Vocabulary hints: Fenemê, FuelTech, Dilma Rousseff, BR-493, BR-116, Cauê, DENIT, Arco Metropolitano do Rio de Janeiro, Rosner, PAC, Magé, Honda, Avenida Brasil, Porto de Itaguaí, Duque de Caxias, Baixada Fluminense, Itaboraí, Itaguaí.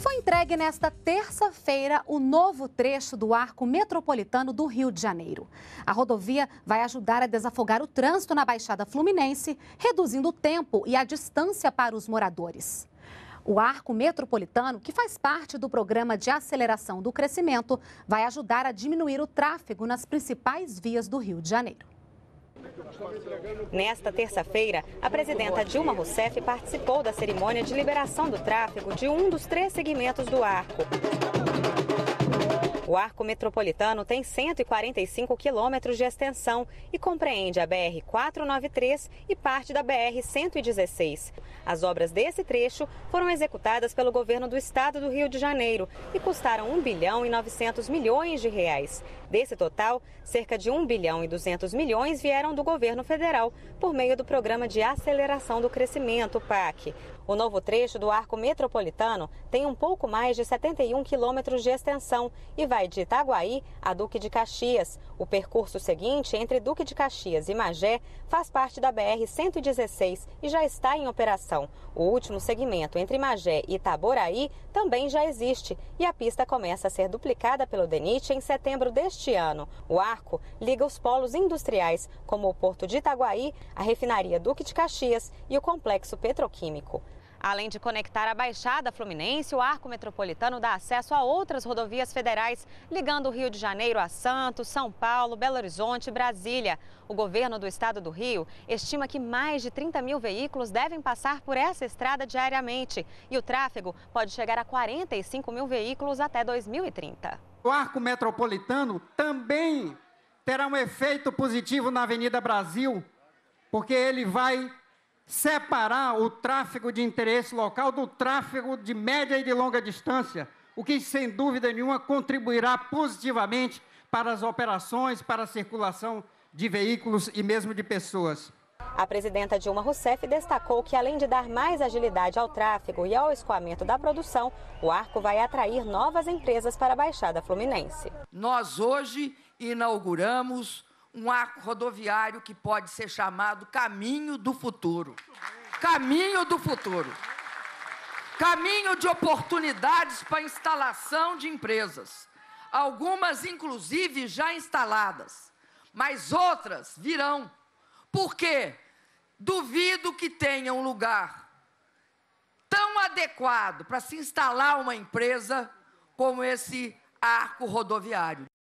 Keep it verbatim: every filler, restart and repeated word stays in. Foi entregue nesta terça-feira o novo trecho do Arco Metropolitano do Rio de Janeiro. A rodovia vai ajudar a desafogar o trânsito na Baixada Fluminense, reduzindo o tempo e a distância para os moradores. O Arco Metropolitano, que faz parte do Programa de Aceleração do Crescimento, vai ajudar a diminuir o tráfego nas principais vias do Rio de Janeiro. Nesta terça-feira, a presidenta Dilma Rousseff participou da cerimônia de liberação do tráfego de um dos três segmentos do arco. O Arco Metropolitano tem cento e quarenta e cinco quilômetros de extensão e compreende a B R quatrocentos e noventa e três e parte da B R cento e dezesseis. As obras desse trecho foram executadas pelo governo do estado do Rio de Janeiro e custaram um bilhão e novecentos milhões de reais. Desse total, cerca de um bilhão e duzentos milhões vieram do governo federal por meio do Programa de Aceleração do Crescimento, PAC. O novo trecho do Arco Metropolitano tem um pouco mais de setenta e um quilômetros de extensão e vai de Itaguaí a Duque de Caxias. O percurso seguinte, entre Duque de Caxias e Magé, faz parte da B R cento e dezesseis e já está em operação. O último segmento, entre Magé e Itaboraí, também já existe e a pista começa a ser duplicada pelo DENIT em setembro deste ano. O arco liga os polos industriais, como o Porto de Itaguaí, a refinaria Duque de Caxias e o complexo petroquímico. Além de conectar a Baixada Fluminense, o Arco Metropolitano dá acesso a outras rodovias federais, ligando o Rio de Janeiro a Santos, São Paulo, Belo Horizonte e Brasília. O governo do estado do Rio estima que mais de trinta mil veículos devem passar por essa estrada diariamente e o tráfego pode chegar a quarenta e cinco mil veículos até dois mil e trinta. O Arco Metropolitano também terá um efeito positivo na Avenida Brasil, porque ele vai separar o tráfego de interesse local do tráfego de média e de longa distância, o que, sem dúvida nenhuma, contribuirá positivamente para as operações, para a circulação de veículos e mesmo de pessoas. A presidenta Dilma Rousseff destacou que, além de dar mais agilidade ao tráfego e ao escoamento da produção, o arco vai atrair novas empresas para a Baixada Fluminense. Nós hoje inauguramos um arco rodoviário que pode ser chamado caminho do futuro. Caminho do futuro. Caminho de oportunidades para instalação de empresas. Algumas, inclusive, já instaladas, mas outras virão. Por quê? Duvido que tenha um lugar tão adequado para se instalar uma empresa como esse arco rodoviário.